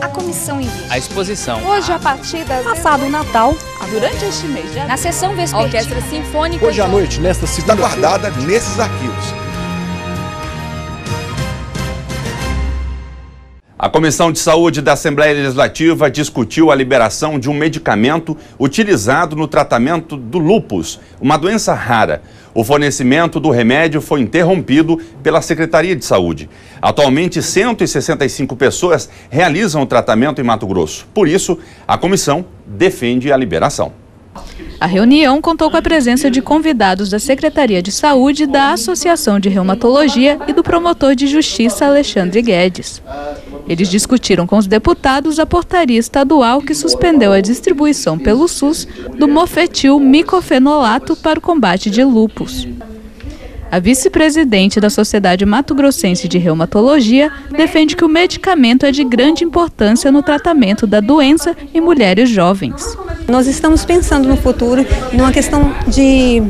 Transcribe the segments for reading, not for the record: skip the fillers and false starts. a comissão em vídeo. A exposição. Hoje a partir das... Passado o Natal. Durante este mês. Já... Na sessão vespertina. Orquestra Sinfônica. Hoje à noite, nesta segunda... Está guardada nesses arquivos. A Comissão de Saúde da Assembleia Legislativa discutiu a liberação de um medicamento utilizado no tratamento do lúpus, uma doença rara. O fornecimento do remédio foi interrompido pela Secretaria de Saúde. Atualmente, 165 pessoas realizam o tratamento em Mato Grosso. Por isso, a comissão defende a liberação. A reunião contou com a presença de convidados da Secretaria de Saúde, da Associação de Reumatologia e do promotor de Justiça, Alexandre Guedes. Eles discutiram com os deputados a portaria estadual que suspendeu a distribuição pelo SUS do mofetil micofenolato para o combate de lúpus. A vice-presidente da Sociedade Mato-grossense de Reumatologia defende que o medicamento é de grande importância no tratamento da doença em mulheres jovens. Nós estamos pensando no futuro, numa questão de,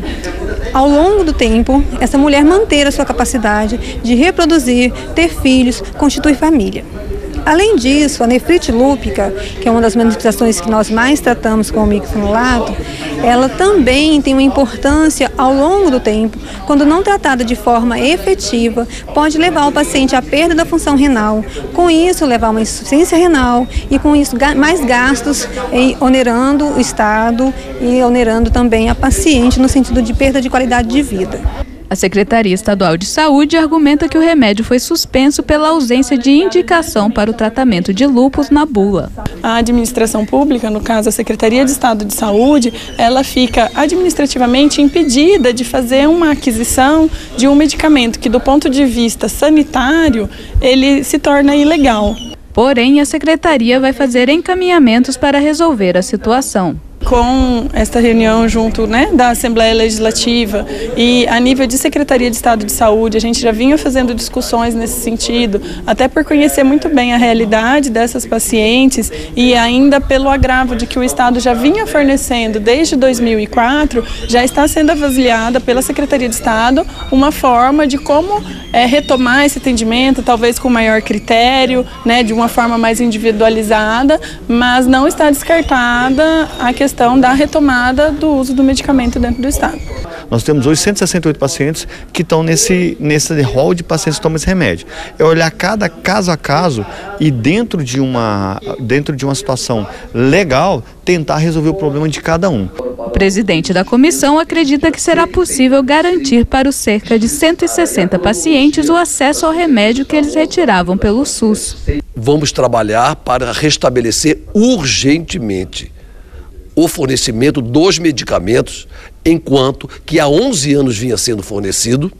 ao longo do tempo, essa mulher manter a sua capacidade de reproduzir, ter filhos, constituir família. Além disso, a nefrite lúpica, que é uma das manifestações que nós mais tratamos com o micofenolato, ela também tem uma importância ao longo do tempo. Quando não tratada de forma efetiva, pode levar o paciente à perda da função renal. Com isso, levar a uma insuficiência renal e com isso mais gastos, onerando o Estado e onerando também a paciente no sentido de perda de qualidade de vida. A Secretaria Estadual de Saúde argumenta que o remédio foi suspenso pela ausência de indicação para o tratamento de lúpus na bula. A administração pública, no caso a Secretaria de Estado de Saúde, ela fica administrativamente impedida de fazer uma aquisição de um medicamento que, do ponto de vista sanitário, ele se torna ilegal. Porém, a Secretaria vai fazer encaminhamentos para resolver a situação. Com esta reunião junto da Assembleia Legislativa e a nível de Secretaria de Estado de Saúde, a gente já vinha fazendo discussões nesse sentido, até por conhecer muito bem a realidade dessas pacientes e ainda pelo agravo de que o Estado já vinha fornecendo desde 2004, já está sendo avaliada pela Secretaria de Estado uma forma de como retomar esse atendimento, talvez com maior critério, de uma forma mais individualizada, mas não está descartada a questão da retomada do uso do medicamento dentro do Estado. Nós temos hoje 168 pacientes que estão nesse rol de pacientes que tomam esse remédio. É olhar cada caso a caso e dentro de uma situação legal tentar resolver o problema de cada um. O presidente da comissão acredita que será possível garantir para os cerca de 160 pacientes o acesso ao remédio que eles retiravam pelo SUS. Vamos trabalhar para restabelecer urgentemente o fornecimento dos medicamentos, enquanto que há 11 anos vinha sendo fornecido,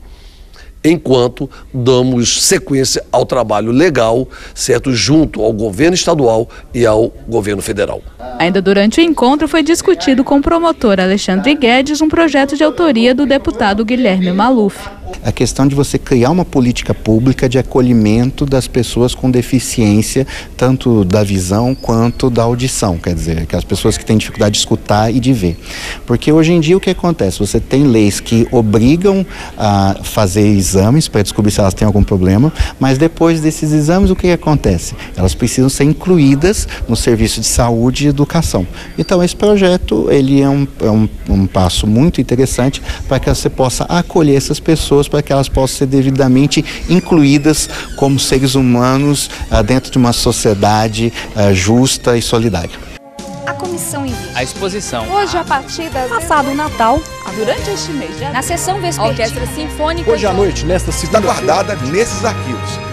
enquanto damos sequência ao trabalho legal, certo, junto ao governo estadual e ao governo federal. Ainda durante o encontro foi discutido com o promotor Alexandre Guedes um projeto de autoria do deputado Guilherme Maluf. A questão de você criar uma política pública de acolhimento das pessoas com deficiência, tanto da visão quanto da audição, quer dizer, que as pessoas que têm dificuldade de escutar e de ver. Porque hoje em dia o que acontece? Você tem leis que obrigam a fazer exames para descobrir se elas têm algum problema, mas depois desses exames o que acontece? Elas precisam ser incluídas no serviço de saúde e educação. Então esse projeto ele é um passo muito interessante para que você possa acolher essas pessoas, para que elas possam ser devidamente incluídas como seres humanos dentro de uma sociedade justa e solidária. A comissão em vídeo. A exposição. Hoje a partir das... Passado o Natal. Durante este mês. Já... Na sessão vespertina. Orquestra Sinfônica. Hoje à noite, nesta segunda-feira. Está guardada nesses arquivos.